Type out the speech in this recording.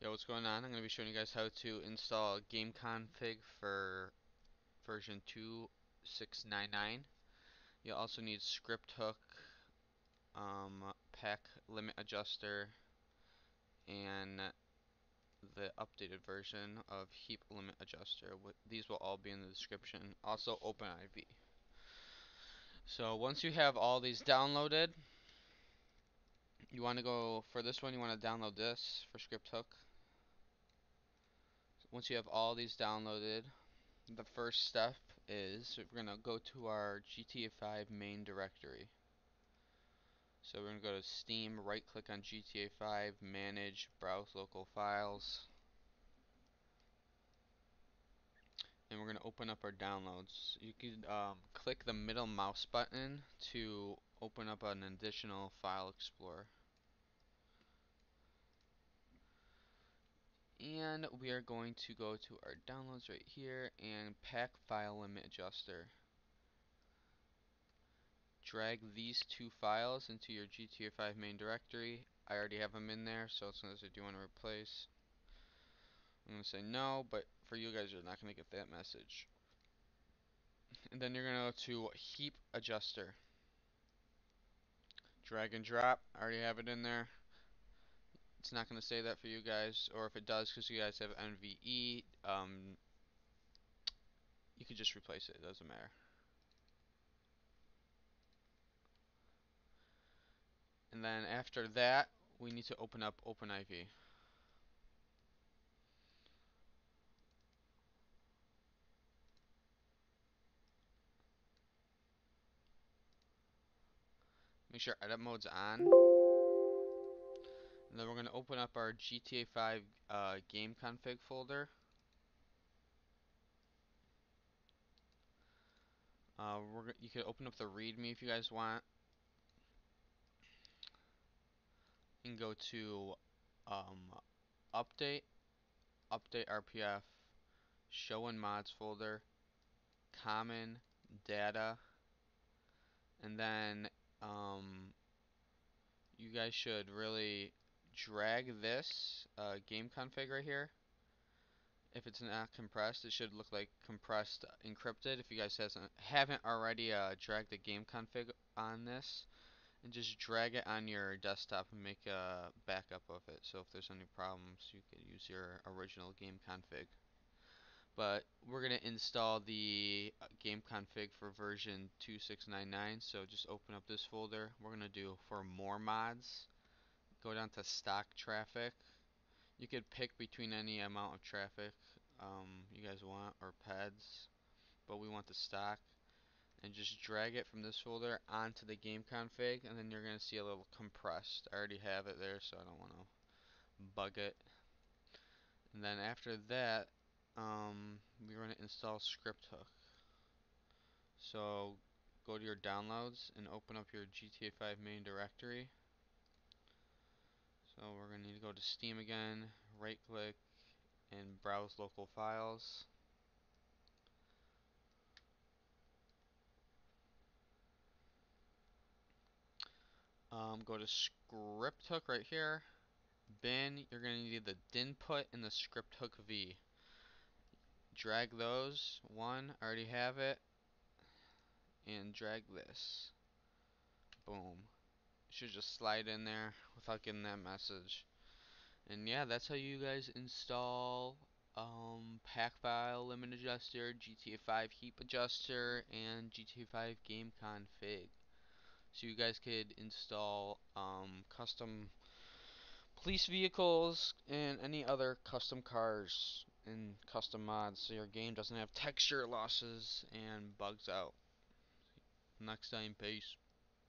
Yo, what's going on? I'm going to be showing you guys how to install Gameconfig for version 2.6.9.9. You'll also need Script Hook, Packfile Limit Adjuster, and the updated version of Heap Limit Adjuster. These will all be in the description. Also, OpenIV. So once you have all these downloaded, you want to go for this one. You want to download this for Script Hook. Once you have all these downloaded, the first step is we're gonna go to our GTA 5 main directory. So we're gonna go to Steam, right-click on GTA 5, manage, browse local files, and we're gonna open up our downloads. You can click the middle mouse button to open up an additional file explorer. And we are going to go to our downloads right here and Packfile Limit Adjuster. Drag these two files into your GTA 5 main directory. I already have them in there, so it's not as I do want to replace. I'm going to say no, but for you guys, you're not going to get that message. And then you're going to go to Heap Adjuster. Drag and drop. I already have it in there. It's not going to say that for you guys, or if it does, because you guys have NVE, you could just replace it. It doesn't matter. And then after that, we need to open up OpenIV. Make sure edit mode's on. And then we're going to open up our GTA 5 game config folder. You can open up the README if you guys want. And go to update RPF, show in mods folder, common, data, and then you guys should really drag this game config right here. If it's not compressed, it should look like compressed encrypted. If you guys haven't already dragged the game config on this, and just drag it on your desktop and make a backup of it. So if there's any problems, you could use your original game config. But we're going to install the game config for version 2.6.9.9. So just open up this folder. We're going to do for more mods. Go down to stock traffic. You could pick between any amount of traffic you guys want, or PEDs, but we want the stock. And just drag it from this folder onto the game config, and then you're going to see a little compressed. I already have it there, so I don't want to bug it. And then after that, we're going to install Script Hook. So go to your downloads and open up your GTA 5 main directory. So we're going to need to go to Steam again, right click, and browse local files. Go to Script Hook right here, bin. You're going to need the DINPUT and the Script Hook V. Drag those. One, I already have it. And drag this. Boom. Should just slide in there without getting that message. And yeah, that's how you guys install Packfile Limit Adjuster, GTA 5 Heap Adjuster, and GTA 5 Game Config. So you guys could install custom police vehicles and any other custom cars and custom mods, so your game doesn't have texture losses and bugs out. Next time, peace.